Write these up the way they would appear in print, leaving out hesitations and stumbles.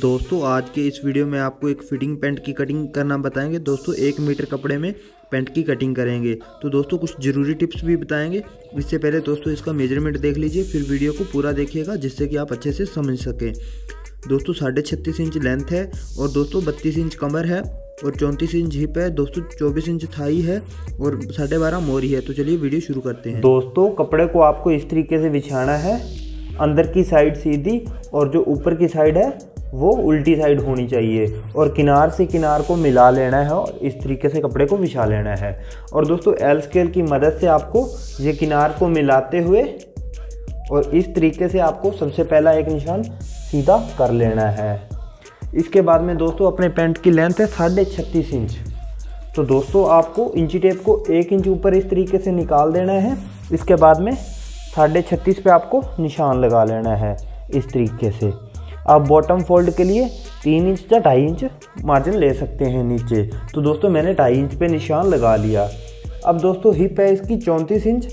दोस्तों आज के इस वीडियो में आपको एक फिटिंग पैंट की कटिंग करना बताएंगे। दोस्तों 1 मीटर कपड़े में पैंट की कटिंग करेंगे तो दोस्तों कुछ ज़रूरी टिप्स भी बताएंगे। इससे पहले दोस्तों इसका मेजरमेंट देख लीजिए, फिर वीडियो को पूरा देखिएगा जिससे कि आप अच्छे से समझ सकें। दोस्तों 36.5 इंच लेंथ है और दोस्तों 32 इंच कमर है और 34 इंच हिप है, दोस्तों 24 इंच थाई है और 12.5 मोरी है। तो चलिए वीडियो शुरू करते हैं। दोस्तों कपड़े को आपको इस तरीके से बिछाना है, अंदर की साइड सीधी और जो ऊपर की साइड है वो उल्टी साइड होनी चाहिए और किनार से किनार को मिला लेना है और इस तरीके से कपड़े को बिछा लेना है। और दोस्तों एल स्केल की मदद से आपको ये किनार को मिलाते हुए और इस तरीके से आपको सबसे पहला एक निशान सीधा कर लेना है। इसके बाद में दोस्तों अपने पैंट की लेंथ है 36.5 इंच। तो दोस्तों आपको इंची टेप को 1 इंच ऊपर इस तरीके से निकाल देना है। इसके बाद में 36.5 पे आपको निशान लगा लेना है इस तरीके से। आप बॉटम फोल्ड के लिए 3 इंच या 2.5 इंच मार्जिन ले सकते हैं नीचे। तो दोस्तों मैंने 2.5 इंच पे निशान लगा लिया। अब दोस्तों हिप है इसकी 34 इंच,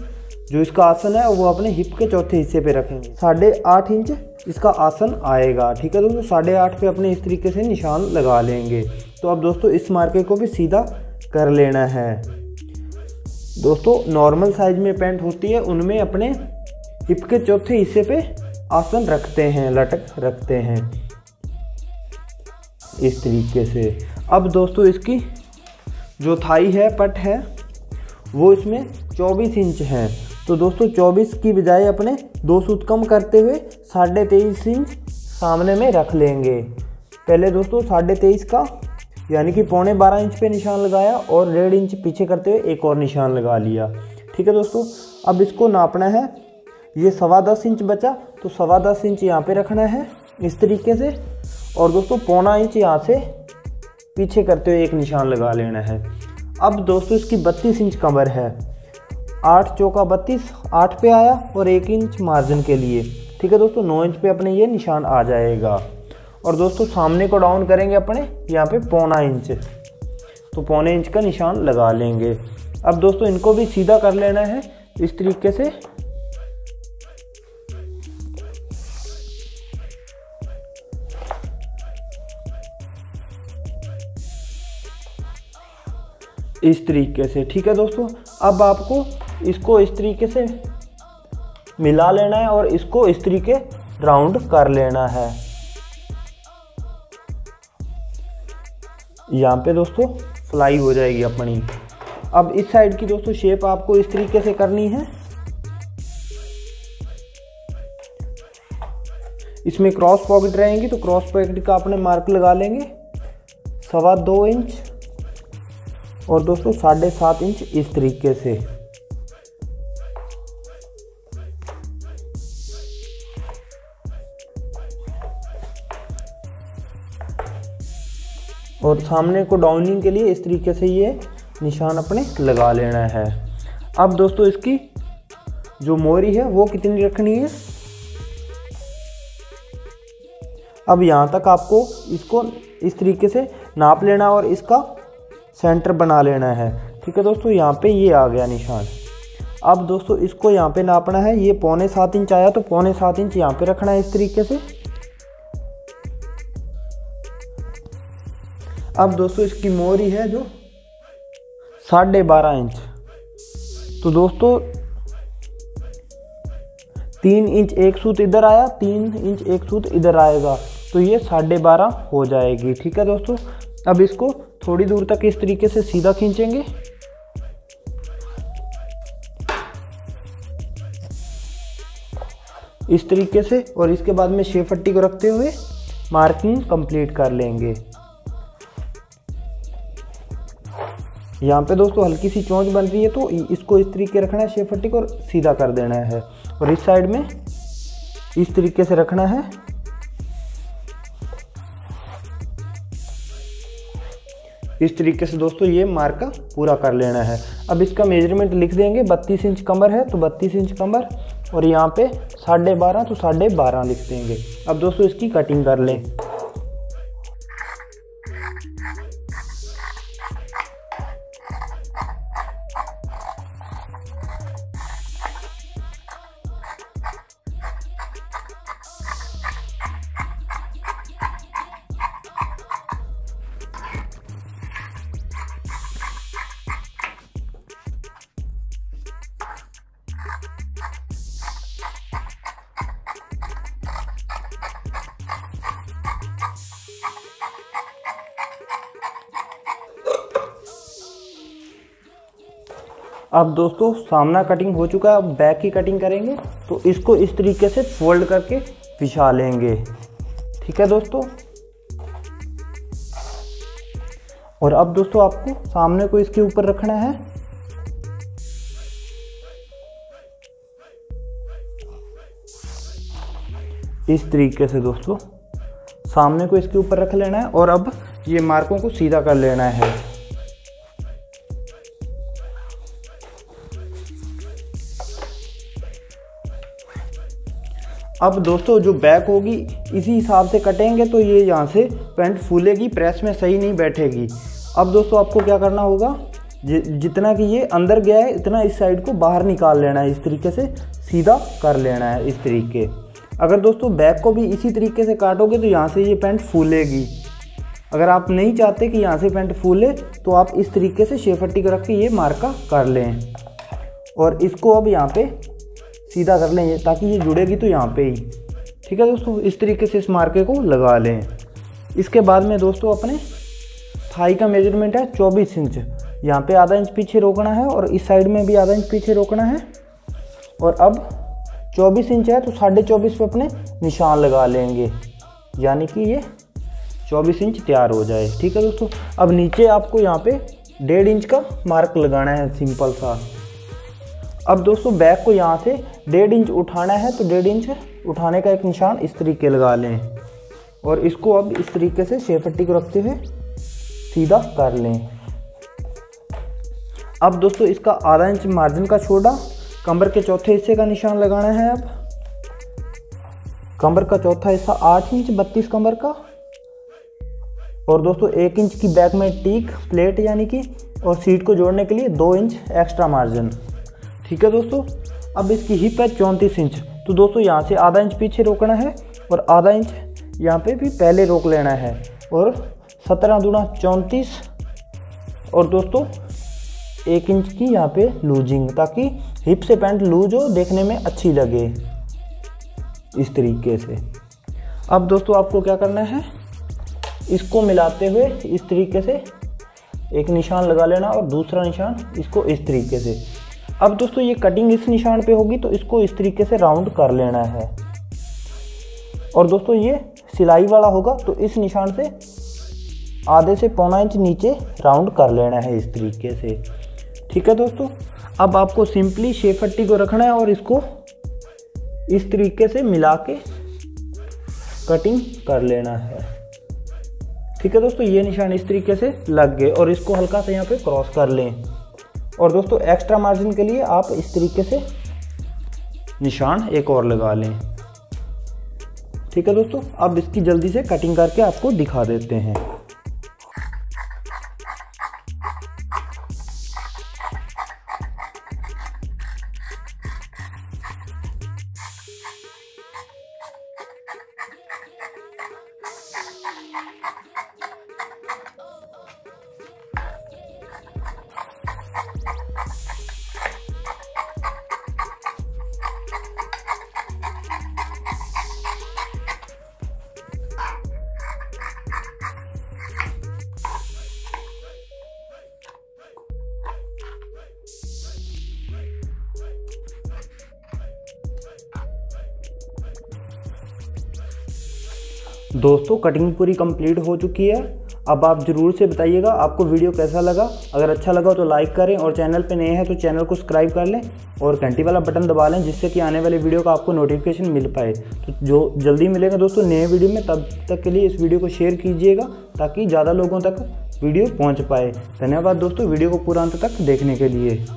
जो इसका आसन है वो अपने हिप के चौथे हिस्से पे रखेंगे। 8.5 इंच इसका आसन आएगा। ठीक है दोस्तों, 8.5 पे अपने इस तरीके से निशान लगा लेंगे। तो अब दोस्तों इस मार्के को भी सीधा कर लेना है। दोस्तों नॉर्मल साइज में पैंट होती है उनमें अपने हिप के चौथे हिस्से पर आसन रखते हैं, लटक रखते हैं इस तरीके से। अब दोस्तों इसकी जो थाई है, पट है, वो इसमें 24 इंच है। तो दोस्तों 24 की बजाय अपने 2 सूत कम करते हुए 23.5 इंच सामने में रख लेंगे। पहले दोस्तों 23.5 का यानी कि 11.5 इंच पे निशान लगाया और 1.5 इंच पीछे करते हुए एक और निशान लगा लिया। ठीक है दोस्तों, अब इसको नापना है। ये 10.25 इंच बचा तो 10.25 इंच यहाँ पे रखना है इस तरीके से और दोस्तों 0.25 इंच यहाँ से पीछे करते हुए एक निशान लगा लेना है। अब दोस्तों इसकी 32 इंच कमर है। 8 चौका 32, 8 पे आया और 1 इंच मार्जिन के लिए। ठीक है दोस्तों, 9 इंच पे अपने ये निशान आ जाएगा। और दोस्तों सामने को डाउन करेंगे अपने यहाँ पे 0.25 इंच, तो 0.25 इंच का निशान लगा लेंगे। अब दोस्तों इनको भी सीधा कर लेना है इस तरीके से। इस तरीके से, ठीक है दोस्तों। अब आपको इसको इस तरीके से मिला लेना है और इसको इस तरीके राउंड कर लेना है। यहाँ पे दोस्तों फ्लाई हो जाएगी अपनी। अब इस साइड की दोस्तों शेप आपको इस तरीके से करनी है। इसमें क्रॉस पॉकेट रहेंगी तो क्रॉस पॉकेट का अपने मार्क लगा लेंगे 2.25 इंच और दोस्तों 7.5 इंच इस तरीके से। और सामने को डाउनिंग के लिए इस तरीके से ये निशान अपने लगा लेना है। अब दोस्तों इसकी जो मोरी है वो कितनी रखनी है, अब यहाँ तक आपको इसको इस तरीके से नाप लेना और इसका सेंटर बना लेना है। ठीक है दोस्तों, यहाँ पे ये आ गया निशान। अब दोस्तों इसको यहाँ पे नापना है। ये 0.25 इंच आया तो 0.25 इंच यहाँ पे रखना है इस तरीके से। अब दोस्तों इसकी मोरी है जो 12.5 इंच। तो दोस्तों 3 इंच एक सूत इधर आया, 3 इंच एक सूत इधर आएगा तो ये 12.5 हो जाएगी। ठीक है दोस्तों, अब इसको थोड़ी दूर तक इस तरीके से सीधा खींचेंगे। इस तरीके से और इसके बाद में शेप पट्टी को रखते हुए मार्किंग कंप्लीट कर लेंगे। यहाँ पे दोस्तों हल्की सी चोंच बन रही है तो इसको इस तरीके रखना है, शेप पट्टी को सीधा कर देना है और इस साइड में इस तरीके से रखना है। इस तरीके से दोस्तों ये मार्का पूरा कर लेना है। अब इसका मेजरमेंट लिख देंगे। 32 इंच कमर है तो 32 इंच कमर और यहाँ पे 12.5 तो 12.5 लिख देंगे। अब दोस्तों इसकी कटिंग कर लें। अब दोस्तों सामना कटिंग हो चुका है, अब बैक की कटिंग करेंगे तो इसको इस तरीके से फोल्ड करके बिछा लेंगे। ठीक है दोस्तों, और अब दोस्तों आपको सामने को इसके ऊपर रखना है। इस तरीके से दोस्तों सामने को इसके ऊपर रख लेना है और अब ये मार्कों को सीधा कर लेना है। अब दोस्तों जो बैक होगी इसी हिसाब से कटेंगे तो ये यहाँ से पैंट फूलेगी, प्रेस में सही नहीं बैठेगी। अब दोस्तों आपको क्या करना होगा, जितना कि ये अंदर गया है इतना इस साइड को बाहर निकाल लेना है, इस तरीके से सीधा कर लेना है इस तरीके। अगर दोस्तों बैक को भी इसी तरीके से काटोगे तो यहाँ से ये पैंट फूलेगी। अगर आप नहीं चाहते कि यहाँ से पैंट फूले तो आप इस तरीके से शेफर्टी को रख के ये मार्का कर लें और इसको अब यहाँ पे सीधा कर लें ताकि ये जुड़ेगी तो यहाँ पे ही। ठीक है दोस्तों, इस तरीके से इस मार्के को लगा लें। इसके बाद में दोस्तों अपने थाई का मेजरमेंट है 24 इंच, यहाँ पे आधा इंच पीछे रोकना है और इस साइड में भी आधा इंच पीछे रोकना है। और अब 24 इंच है तो 24.5 पे अपने निशान लगा लेंगे, यानी कि ये 24 इंच तैयार हो जाए। ठीक है दोस्तों, अब नीचे आपको यहाँ पे 1.5 इंच का मार्क लगाना है, सिंपल सा। अब दोस्तों बैक को यहाँ से 1.5 इंच उठाना है तो 1.5 इंच उठाने का एक निशान इस तरीके लगा लें और इसको अब इस तरीके से शेफर्टी को रखते हुए सीधा कर लें। अब दोस्तों इसका आधा इंच मार्जिन का छोड़ा, कमर के चौथे हिस्से का निशान लगाना है। अब कमर का चौथा हिस्सा 8 इंच 32 कमर का, और दोस्तों 1 इंच की बैक में टीक प्लेट यानी कि और सीट को जोड़ने के लिए 2 इंच एक्स्ट्रा मार्जिन। ठीक है दोस्तों, अब इसकी हिप है 34 इंच, तो दोस्तों यहाँ से आधा इंच पीछे रोकना है और आधा इंच यहाँ पे भी पहले रोक लेना है और 17 दूना 34 और दोस्तों 1 इंच की यहाँ पे लूजिंग ताकि हिप से पैंट लूज हो, देखने में अच्छी लगे इस तरीके से। अब दोस्तों आपको क्या करना है, इसको मिलाते हुए इस तरीके से एक निशान लगा लेना और दूसरा निशान इसको इस तरीके से। अब दोस्तों ये कटिंग इस निशान पे होगी तो इसको इस तरीके से राउंड कर लेना है, और दोस्तों ये सिलाई वाला होगा तो इस निशान से आधे से पौना इंच नीचे राउंड कर लेना है इस तरीके से। ठीक है दोस्तों, अब आपको सिंपली शेफर्टी को रखना है और इसको इस तरीके से मिला के कटिंग कर लेना है। ठीक है दोस्तों, ये निशान इस तरीके से लग गए और इसको हल्का से यहाँ पे क्रॉस कर लें और दोस्तों एक्स्ट्रा मार्जिन के लिए आप इस तरीके से निशान एक और लगा लें। ठीक है दोस्तों, अब इसकी जल्दी से कटिंग करके आपको दिखा देते हैं। दोस्तों कटिंग पूरी कंप्लीट हो चुकी है। अब आप ज़रूर से बताइएगा आपको वीडियो कैसा लगा। अगर अच्छा लगा तो लाइक करें और चैनल पे नए हैं तो चैनल को सब्सक्राइब कर लें और घंटी वाला बटन दबा लें जिससे कि आने वाले वीडियो का आपको नोटिफिकेशन मिल पाए। तो जो जल्दी मिलेगा दोस्तों नए वीडियो में, तब तक के लिए इस वीडियो को शेयर कीजिएगा ताकि ज़्यादा लोगों तक वीडियो पहुँच पाए। धन्यवाद दोस्तों वीडियो को पूरा अंत तक देखने के लिए।